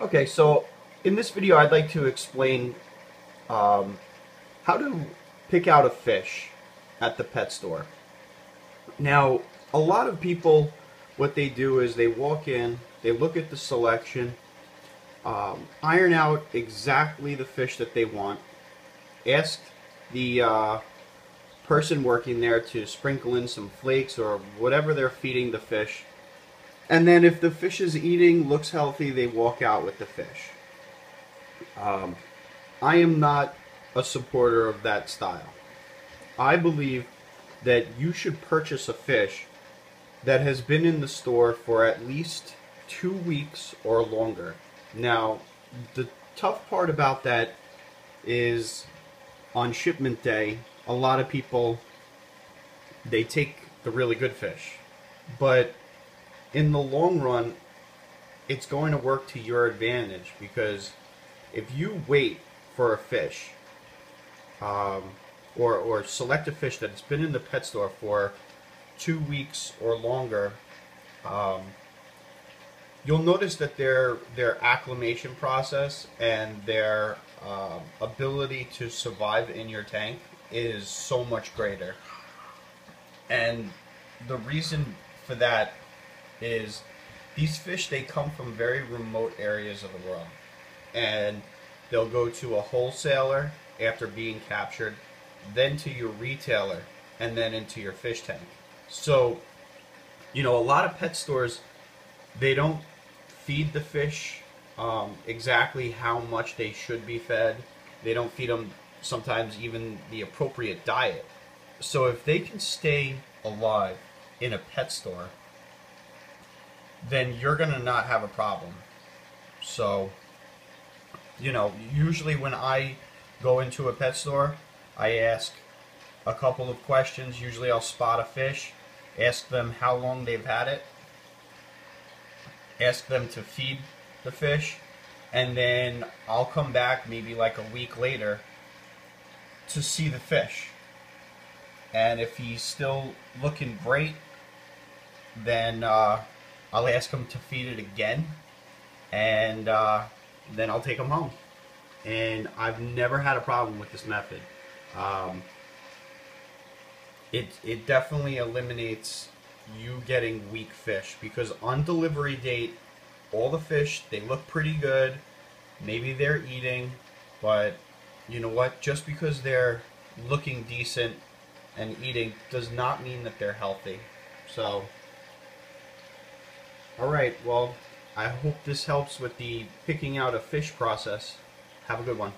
Okay, so in this video I'd like to explain how to pick out a fish at the pet store. Now, a lot of people, what they do is they walk in, they look at the selection, iron out exactly the fish that they want, ask the person working there to sprinkle in some flakes or whatever they're feeding the fish. And then if the fish is eating, looks healthy, they walk out with the fish. I am not a supporter of that style. I believe that you should purchase a fish that has been in the store for at least 2 weeks or longer. Now, the tough part about that is on shipment day, a lot of people, they take the really good fish. But in the long run, it's going to work to your advantage, because if you wait for a fish or select a fish that's been in the pet store for 2 weeks or longer, you'll notice that their acclimation process and their ability to survive in your tank is so much greater. And the reason for that is these fish, they come from very remote areas of the world, and they'll go to a wholesaler after being captured, then to your retailer, and then into your fish tank. So, you know, a lot of pet stores, they don't feed the fish exactly how much they should be fed. They don't feed them sometimes even the appropriate diet. So if they can stay alive in a pet store, then you're gonna not have a problem. So, you know, usually when I go into a pet store, I ask a couple of questions. Usually I'll spot a fish, ask them how long they've had it, ask them to feed the fish, and then I'll come back maybe like a week later to see the fish. And if he's still looking great, then I'll ask him to feed it again, and then I'll take him home. And I've never had a problem with this method. It definitely eliminates you getting weak fish, because on delivery date, all the fish, they look pretty good, maybe they're eating, but you know what, just because they're looking decent and eating does not mean that they're healthy. So, alright, well, I hope this helps with the picking out a fish process. Have a good one.